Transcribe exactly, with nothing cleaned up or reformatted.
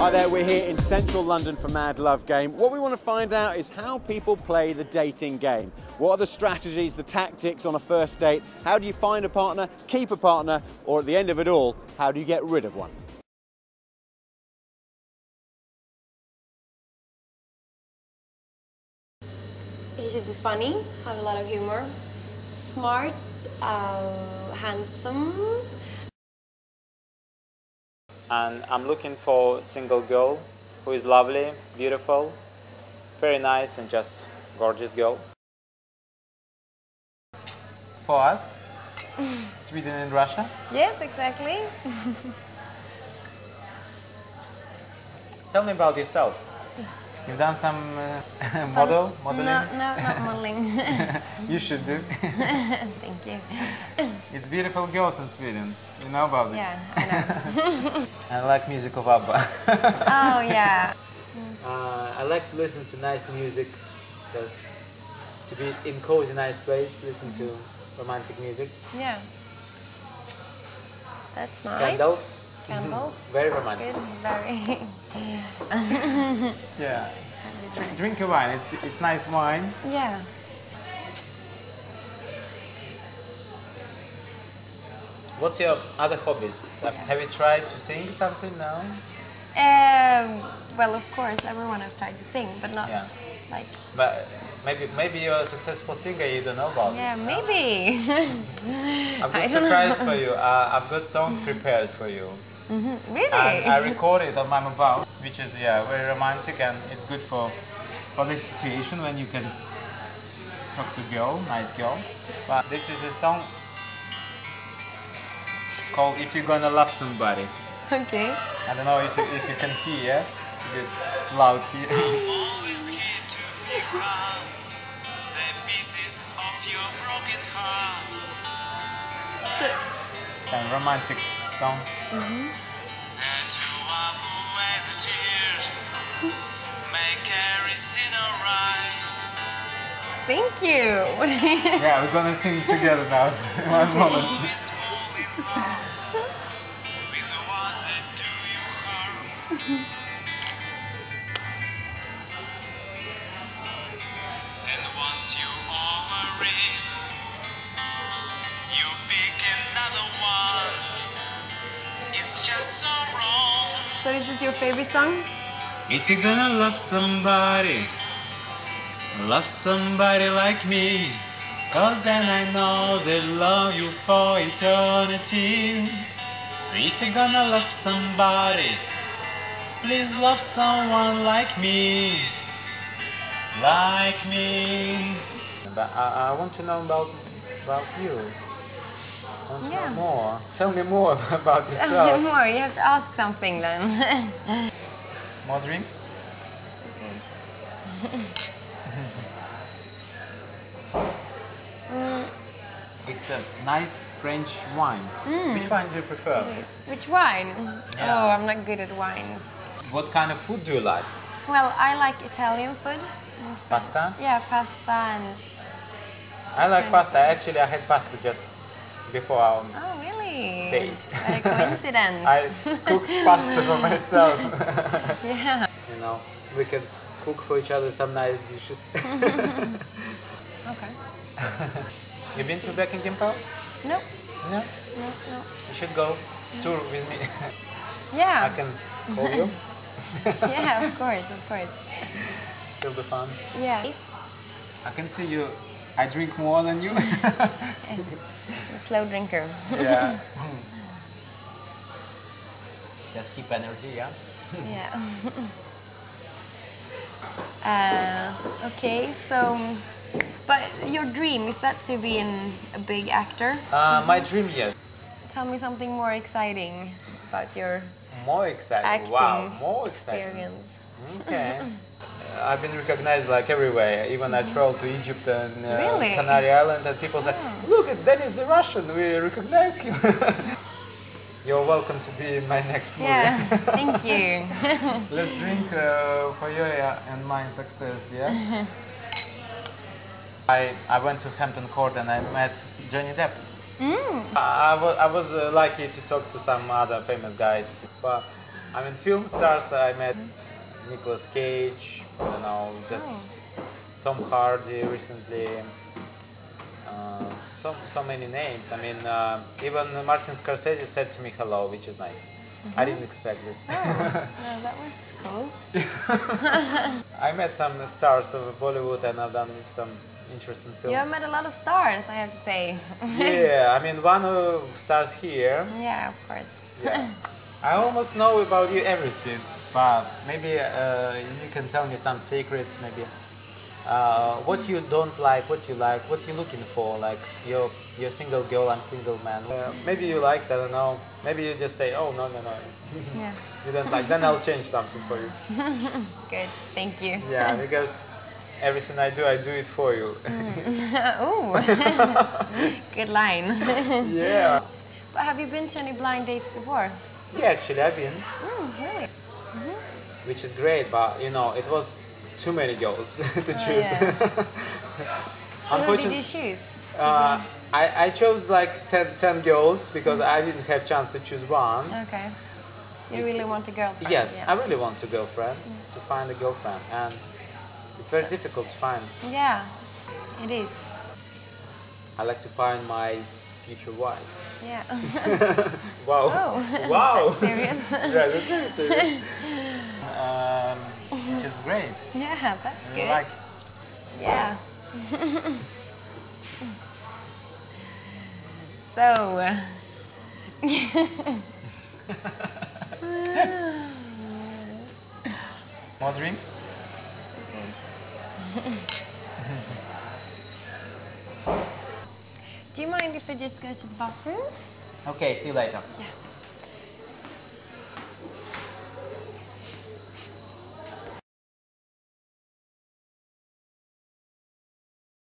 Hi there, we're here in central London for Mad Love Game. What we want to find out is how people play the dating game. What are the strategies, the tactics on a first date? How do you find a partner, keep a partner, or at the end of it all, how do you get rid of one? He should be funny, have a lot of humor, smart, uh, handsome. And I'm looking for a single girl who is lovely, beautiful, very nice and just gorgeous girl. For us, Sweden and Russia? Yes, exactly. Tell me about yourself. You've done some uh, model, modeling? No, no, not modeling. You should do. Thank you. It's beautiful girls in Sweden. You know about this? Yeah, I know. I like music of Abba. Oh, yeah. Uh, I like to listen to nice music, just to be in cozy, nice place, listen to romantic music. Yeah. That's nice. Candles. Candles. Very romantic. Good, very. Yeah. Drink, drink a wine. It's, it's nice wine. Yeah. What's your other hobbies? Yeah. Have you tried to sing something now? Um, well, of course, everyone has tried to sing, but not yeah. like. But maybe maybe you're a successful singer. You don't know about yeah, it. Yeah, maybe. I've got a surprise for you. Uh, I've got a song prepared for you. Mm-hmm. Really? And I recorded it on my mobile, which is yeah very romantic and it's good for for this situation when you can talk to a girl, nice girl. But this is a song called If You're Gonna Love Somebody. Okay. I don't know if you, if you can hear, it's a bit loud here. All is here to be found, the pieces of your broken heart. So, a romantic song. Mm-hmm. And to one who and the tears make every sin alright. Thank you. Yeah, we're gonna sing together now. One moment. And once you over it, you pick another one. It's just so wrong. So is this your favorite song? If you're gonna love somebody, love somebody like me, 'cause then I know they love you for eternity. So if you're gonna love somebody, please love someone like me, like me. But I, I want to know about, about you. I want to yeah. know more. Tell me more about yourself. Tell me more, you have to ask something then. More drinks? mm. It's a nice French wine. Mm. Which wine do you prefer? Which wine? Yeah. Oh, I'm not good at wines. What kind of food do you like? Well, I like Italian food. Pasta? Yeah, pasta and... I like pasta. Food. Actually, I had pasta just before our oh, really? date. What a coincidence. I cooked pasta for myself. Yeah. You know, we can cook for each other some nice dishes. Okay. You been to Buckingham Palace? No. No? No, no. You should go tour with me. Yeah. I can call you. Yeah, of course, of course. It'll be fun. Yeah. I can see you. I drink more than you. A slow drinker. Yeah. Just keep energy, yeah? Yeah. Uh, okay, so... But your dream, is that to be an, a big actor? Uh, my dream, yes. Tell me something more exciting about your more exciting, wow, more exciting experience. Okay. uh, I've been recognized like everywhere. Even I traveled to Egypt and uh, really? Canary Island, and people say, oh. "Look, that is a Russian. We recognize him." You're welcome to be in my next movie. Yeah, thank you. Let's drink uh, for your and my success. Yeah. I, I went to Hampton Court and I met Johnny Depp. Mm. I, I was, I was uh, lucky to talk to some other famous guys, but I mean, film stars, I met Nicolas Cage, I don't know, just oh. Tom Hardy recently, uh, so, so many names. I mean, uh, even Martin Scorsese said to me hello, which is nice. Mm-hmm. I didn't expect this. Oh, no, that was cool. I met some stars of Bollywood and I've done some interesting films. You have met a lot of stars, I have to say. Yeah, I mean, one of stars here. Yeah, of course. Yeah. I almost know about you everything, but maybe uh, you can tell me some secrets, maybe. Uh, what you don't like, what you like, what you're looking for, like you're, you're single girl, I'm single man. Uh, maybe you like, I don't know, maybe you just say, oh, no, no, no, yeah. You don't like, then I'll change something for you. Good, thank you. Yeah, because everything I do, I do it for you. Oh, good line. Yeah. But have you been to any blind dates before? Yeah, actually, I've been. Oh, really? Mm-hmm. Which is great, but, you know, it was too many girls to choose. Oh, yeah. So who did you choose? Uh, mm-hmm. I, I chose like ten, ten girls because mm-hmm. I didn't have chance to choose one. Okay. You it's, really want a girlfriend? Yes, yeah. I really want a girlfriend, mm-hmm. to find a girlfriend. And it's very so, difficult to find. Yeah, it is. I like to find my future wife. Yeah. Wow. Oh, wow. That's serious. Yeah, that's very serious. Um, which is great. Yeah, that's and good. Like, yeah. Wow. So. Uh, more drinks? So good. Do you mind if I just go to the bathroom? Okay, see you later. Yeah.